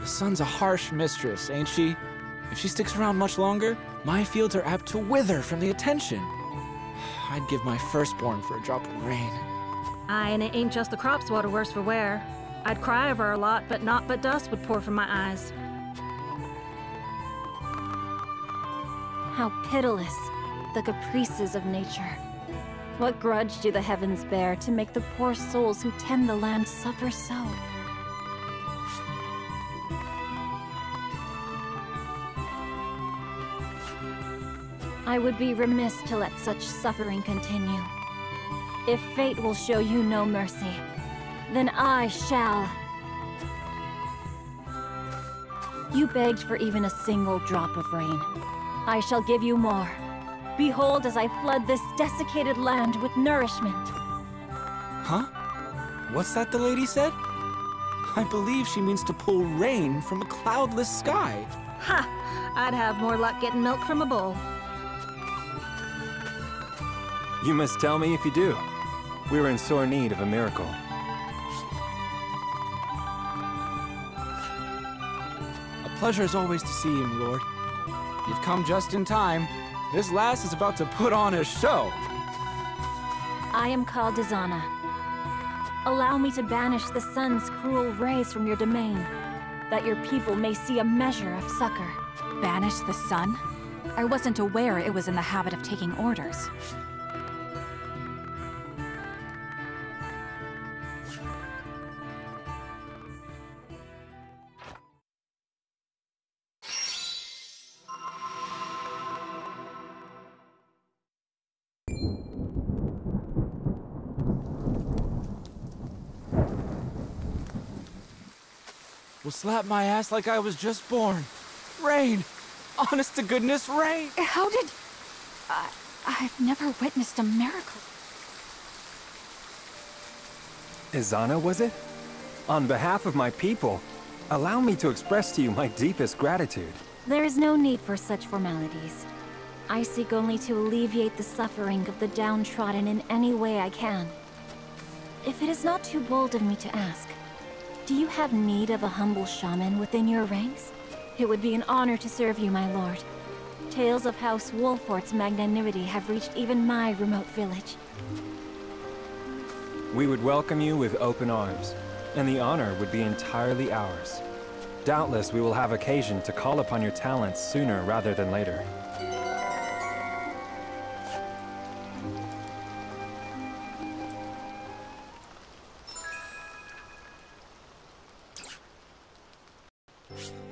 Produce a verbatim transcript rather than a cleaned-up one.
The sun's a harsh mistress, ain't she? If she sticks around much longer, my fields are apt to wither from the attention. I'd give my firstborn for a drop of rain. Aye, and it ain't just the crops water worse for wear. I'd cry over her a lot, but naught but dust would pour from my eyes. How pitiless the caprices of nature. What grudge do the heavens bear to make the poor souls who tend the land suffer so? I would be remiss to let such suffering continue. If fate will show you no mercy, then I shall. You begged for even a single drop of rain. I shall give you more. Behold, as I flood this desiccated land with nourishment. Huh? What's that the lady said? I believe she means to pull rain from a cloudless sky. Ha! I'd have more luck getting milk from a bowl. You must tell me if you do. We're in sore need of a miracle. A pleasure as always to see him, Lord. You've come just in time. This lass is about to put on a show. I am called Ezana. Allow me to banish the sun's cruel rays from your domain, that your people may see a measure of succor. Banish the sun? I wasn't aware it was in the habit of taking orders. Will slap my ass like I was just born. Rain! Honest to goodness, rain! How did... I... I've never witnessed a miracle. Ezana, was it? On behalf of my people, allow me to express to you my deepest gratitude. There is no need for such formalities. I seek only to alleviate the suffering of the downtrodden in any way I can. If it is not too bold of me to ask, do you have need of a humble shaman within your ranks? It would be an honor to serve you, my lord. Tales of House Wolfort's magnanimity have reached even my remote village. We would welcome you with open arms, and the honor would be entirely ours. Doubtless we will have occasion to call upon your talents sooner rather than later. You